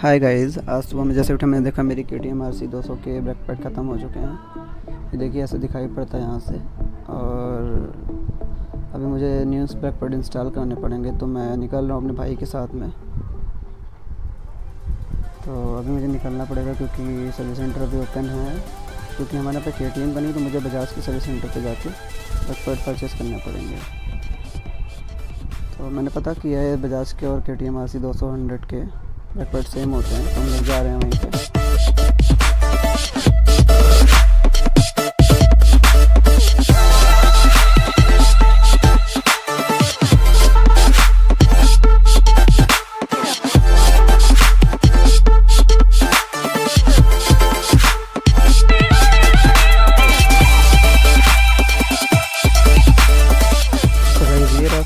हाय guys, आज सुबह में जैसे उठा मैंने देखा मेरी KTM RC 200 के ब्रेक पैड ख़त्म हो चुके हैं। ये देखिए ऐसे दिखाई पड़ता है यहाँ से। और अभी मुझे न्यूज़ ब्रेक पैड इंस्टॉल करने पड़ेंगे, तो मैं निकल रहा हूँ अपने भाई के साथ में। तो अभी मुझे निकलना पड़ेगा क्योंकि सर्विस सेंटर अभी ओपन है, क्योंकि हमारे पे KTM बनी तो मुझे बजाज के सर्विस सेंटर पर जाके ब्रेक पैड परचेज़ करने पड़ेंगे। तो मैंने पता किया है बजाज के और KTM RC 200 के ब्रेक पैड सेम होते हैं, तो हम लोग जा रहे हैं वहीं पे।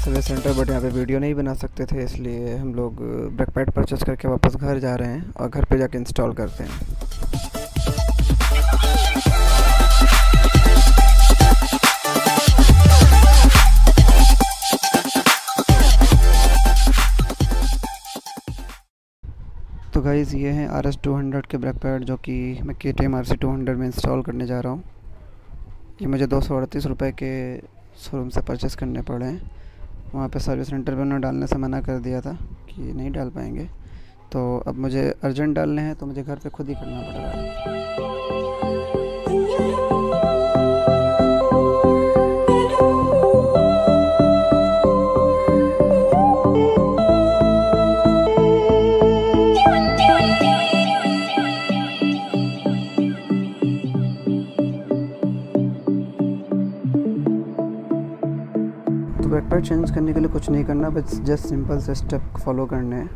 सर्विस सेंटर बट यहाँ पे वीडियो नहीं बना सकते थे, इसलिए हम लोग ब्रेक पैड परचेस करके वापस घर जा रहे हैं और घर पे जाके इंस्टॉल करते हैं। तो गाइज़ ये हैं RS 200 के ब्रेक पैड, जो कि मैं KTM RC 200 में इंस्टॉल करने जा रहा हूँ। ये मुझे 238 रुपये के शोरूम से परचेस करने पड़े हैं। वहाँ पे सर्विस सेंटर पे उन्होंने डालने से मना कर दिया था कि नहीं डाल पाएंगे, तो अब मुझे अर्जेंट डालने हैं, तो मुझे घर पे खुद ही करना पड़ रहा है। ब्रेक पैड चेंज करने के लिए कुछ नहीं करना, बस जस्ट सिंपल से स्टेप फॉलो करने हैं।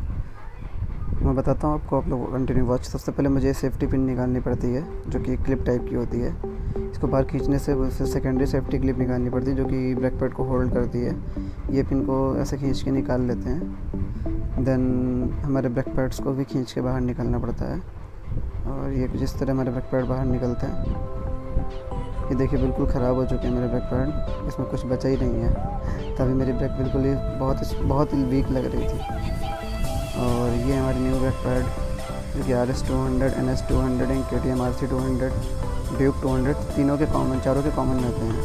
मैं बताता हूँ आपको, आप लोग कंटिन्यू वॉच। सबसे पहले मुझे सेफ्टी पिन निकालनी पड़ती है, जो कि क्लिप टाइप की होती है। इसको बाहर खींचने से उससे सेकेंडरी सेफ्टी क्लिप निकालनी पड़ती है, जो कि ब्रेक पैड को होल्ड करती है। ये पिन को ऐसे खींच के निकाल लेते हैं। देन हमारे ब्रेक पैड्स को भी खींच के बाहर निकालना पड़ता है, और ये जिस तरह हमारे ब्रेक पैड बाहर निकलते हैं। ये देखिए बिल्कुल ख़राब हो चुके हैं मेरे ब्रेक पैड, इसमें कुछ बचा ही नहीं है। तभी मेरी ब्रेक बिल्कुल ही बहुत वीक लग रही थी। और ये हमारी न्यू ब्रेक पैड, जो कि RS 200, NS 200 and KTM RC 200, DUKE 200 तीनों के कॉमन, चारों के कॉमन रहते हैं।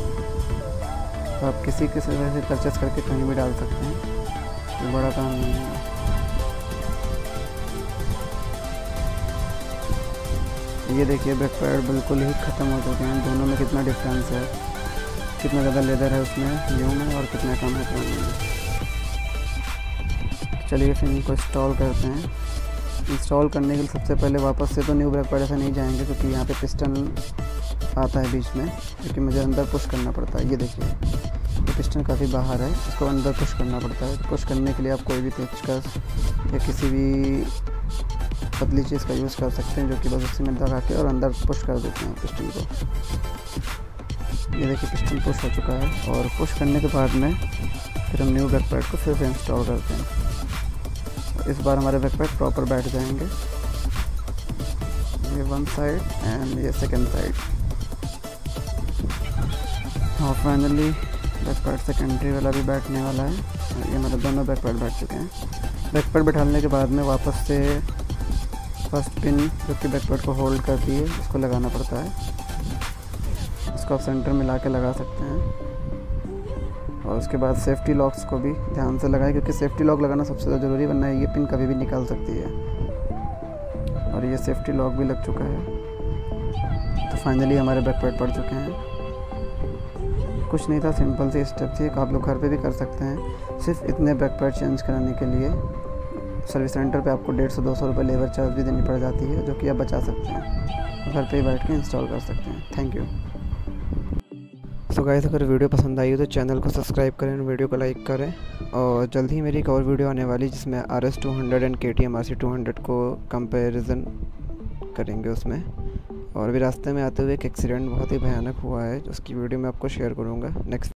तो आप किसी किसी से परचेस करके कहीं भी डाल सकते हैं, तो बड़ा काम नहीं है। ये देखिए ब्रेक पैड बिल्कुल ही ख़त्म हो चुके हैं। दोनों में कितना डिफरेंस है, कितना ज़्यादा लेदर है उसमें न्यू में और कितना कम है पुराने में। चलिए फिर इनको इंस्टॉल करते हैं। इंस्टॉल करने के लिए सबसे पहले वापस से तो न्यू ब्रेक पैड ऐसे नहीं जाएंगे, क्योंकि यहाँ पे पिस्टन आता है बीच में, क्योंकि मुझे अंदर पुश करना पड़ता है। ये देखिए ये पिस्टन काफ़ी बाहर है, इसको अंदर पुश करना पड़ता है। पुश करने के लिए आप कोई भी पेचकस या किसी भी पतली चीज़ का यूज़ कर सकते हैं, जो कि बस उसी में दबा के और अंदर पुश कर देते हैं पिस्टन को। ये देखिए पिस्टन पुश हो चुका है, और पुश करने के बाद में फिर हम न्यू ब्रेक पैड को फिर से इंस्टॉल करते हैं। इस बार हमारे ब्रेक पैड प्रॉपर बैठ जाएंगे। ये वन साइड एंड ये सेकेंड साइड। और फाइनली ब्रेक पैड सेकेंडरी वाला भी बैठने वाला है। ये मतलब दोनों ब्रेक पैड बैठ चुके हैं। ब्रेक पैड बैठाने के बाद में वापस से फर्स्ट पिन, जो कि ब्रेक पैड को होल्ड करती है, उसको लगाना पड़ता है। इसको आप सेंटर में ला के लगा सकते हैं। और उसके बाद सेफ्टी लॉक्स को भी ध्यान से लगाएं, क्योंकि सेफ्टी लॉक लगाना सबसे ज़्यादा ज़रूरी है, वरना ये पिन कभी भी निकाल सकती है। और ये सेफ्टी लॉक भी लग चुका है। तो फाइनली हमारे ब्रेक पैड पड़ चुके हैं। कुछ नहीं था, सिंपल सी स्टेप थी। आप लोग घर पर भी कर सकते हैं। सिर्फ इतने ब्रेक पैड चेंज कराने के लिए सर्विस सेंटर पे आपको 150-200 रुपये लेबर चार्ज भी देनी पड़ जाती है, जो कि आप बचा सकते हैं, घर पे ही बैठ के इंस्टॉल कर सकते हैं। Thank you. सो गाइस, अगर वीडियो पसंद आई हो तो चैनल को सब्सक्राइब करें, वीडियो को लाइक करें, और जल्द ही मेरी एक और वीडियो आने वाली जिसमें RS 200 एंड KTM RC 200 को कंपैरिजन करेंगे उसमें। और अभी रास्ते में आते हुए एक एक्सीडेंट बहुत ही भयानक हुआ है, उसकी वीडियो मैं आपको शेयर करूँगा नेक्स्ट।